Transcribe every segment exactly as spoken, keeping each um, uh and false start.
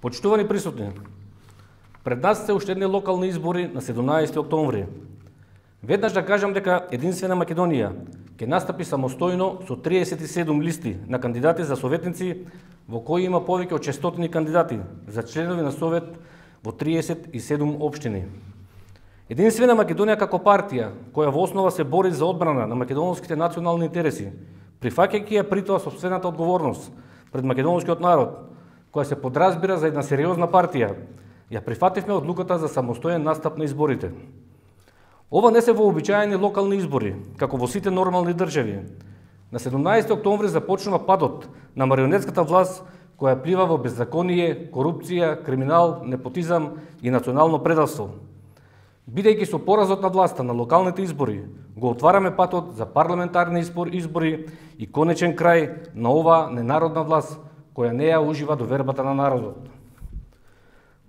Почитувани присутни, пред нас се уште едни локални избори на седумнаесети октомври. Веднаш да кажам дека Единствена Македонија ќе настапи самостојно со триесет и седум листи на кандидати за советници, во кои има повеќе од шестстотини кандидати за членови на совет во триесет и седум општини. Единствена Македонија како партија, која во основа се бори за одбрана на македонските национални интереси, прифаќајќи ја притоа собствената одговорност пред македонскиот народ, која се подразбира за една сериозна партија, ја прифативме одлуката за самостоен настап на изборите. Ова не се вообичаени локални избори, како во сите нормални држави. На седумнаесети октомври започнува падот на марионетската власт, која плива во беззаконие, корупција, криминал, непотизам и национално предавство. Бидејќи со поразот на власта на локалните избори, го отвараме патот за парламентарни избори и конечен крај на оваа ненародна власт, која не ја ужива довербата на народот.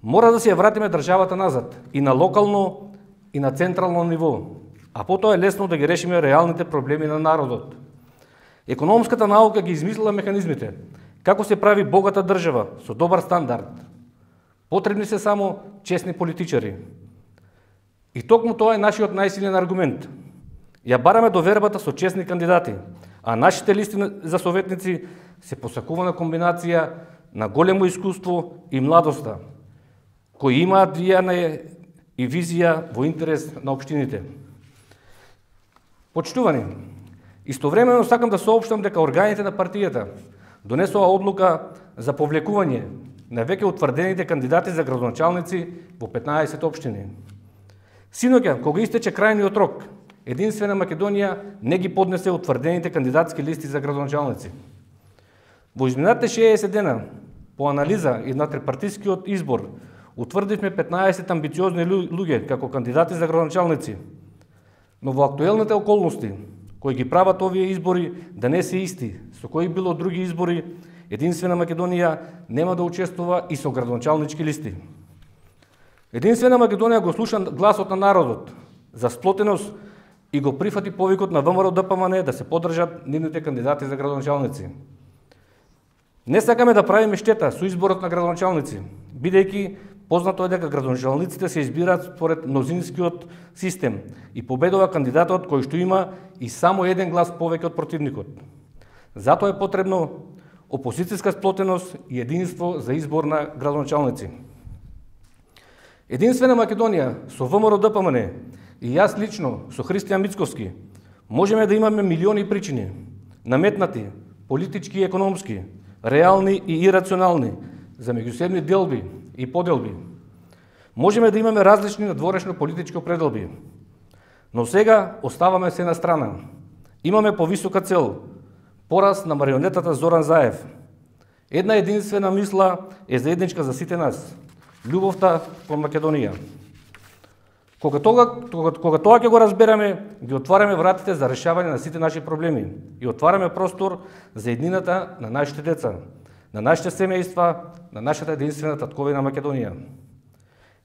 Мора да се ја вратиме државата назад, и на локално, и на централно ниво, а потоа е лесно да ги решиме реалните проблеми на народот. Економската наука ги измислила механизмите, како се прави богата држава со добар стандард. Потребни се само честни политичари. И токму тоа е нашиот најсилен аргумент. Ја бараме довербата со честни кандидати, а нашите листи за советници се посакувана комбинација на големо искуство и младоста, кои имаат влијание и визија во интерес на општините. Почитувани, истовремено сакам да соопштам дека органите на партијата донесоа одлука за повлекување на веќе утврдените кандидати за градоначалници во петнаесет општини. Синоќа, кога истече крајниот рок, Единствена Македонија не ги поднесе утврдените кандидатски листи за градоначалници. Во изминатите шеесет дена, по анализа и на трипартискиот избор, утврдивме петнаесет амбициозни луѓе како кандидати за градоначалници. Но во актуелните околности, кои ги прават овие избори да не се исти, со кои било други избори, Единствена Македонија нема да учествува и со градоначалнички листи. Единствена Македонија го слуша гласот на народот за сплотеност и го прифати повикот на ВМРО-ДПМНЕ да се поддржат нивните кандидати за градоначалници. Не сакаме да правиме штета со изборот на градоначалници, бидејќи познато е дека градоначалниците се избираат според мнозинскиот систем и победува кандидатот кој што има и само еден глас повеќе од противникот. Затоа е потребно опозицијска сплотеност и единство за избор на градоначалници. Единствена Македонија со ВМРО-ДПМНЕ и јас лично со Христијан Мицковски можеме да имаме милиони причини, наметнати, политички и економски, реални и ирационални, за меѓусебни делби и поделби. Можеме да имаме различни надворешно политички определби, но сега оставаме се на страна. Имаме повисока цел, пораз на марионетата Зоран Заев. Една единствена мисла е заедничка за сите нас. Љубовта кон Македонија. Кога тоа, кога, кога тоа ќе го разбереме, ги отвараме вратите за решавање на сите наши проблеми и отвараме простор за еднината на нашите деца, на нашите семејства, на нашата единствена татковина Македонија.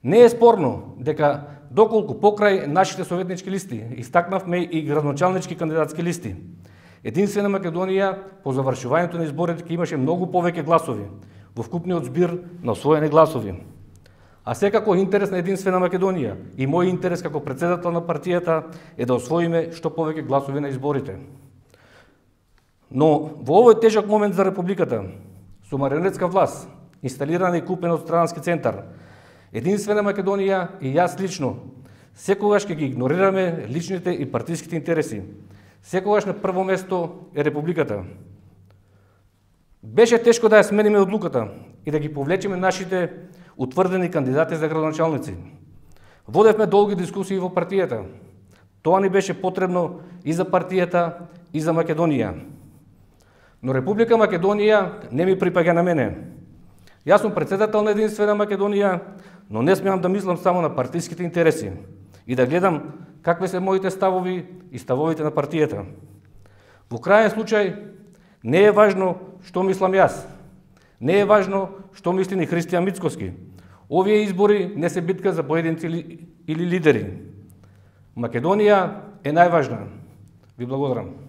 Не е спорно дека доколку покрај нашите советнички листи истакнавме и градоначалнички кандидатски листи, Единствена Македонија по завршувањето на изборите ќе имаше многу повеќе гласови во вкупниот збир на освоени гласови. А секако интерес на Единствена Македонија и мој интерес како председател на партијата е да освоиме што повеќе гласови на изборите. Но во овој тежок момент за Републиката, со марионетска власт, инсталирана и купена од странски центар, Единствена Македонија и јас лично секогаш ќе ги игнорираме личните и партиските интереси. Секогаш на прво место е Републиката. Беше тешко да ја смениме одлуката и да ги повлечеме нашите утврдени кандидати за градоначалници. Водевме долги дискусии во партијата. Тоа ни беше потребно и за партијата, и за Македонија. Но Република Македонија не ми припаѓа на мене. Јас сум председател на Единствена Македонија, но не смеам да мислам само на партиските интереси и да гледам какви се моите ставови и ставовите на партијата. Во крајен случај, не е важно што мислам јас. Не е важно што мисли ни Христијан Мицковски. Овие избори не се битка за поединци или лидери. Македонија е најважна. Ви благодарам.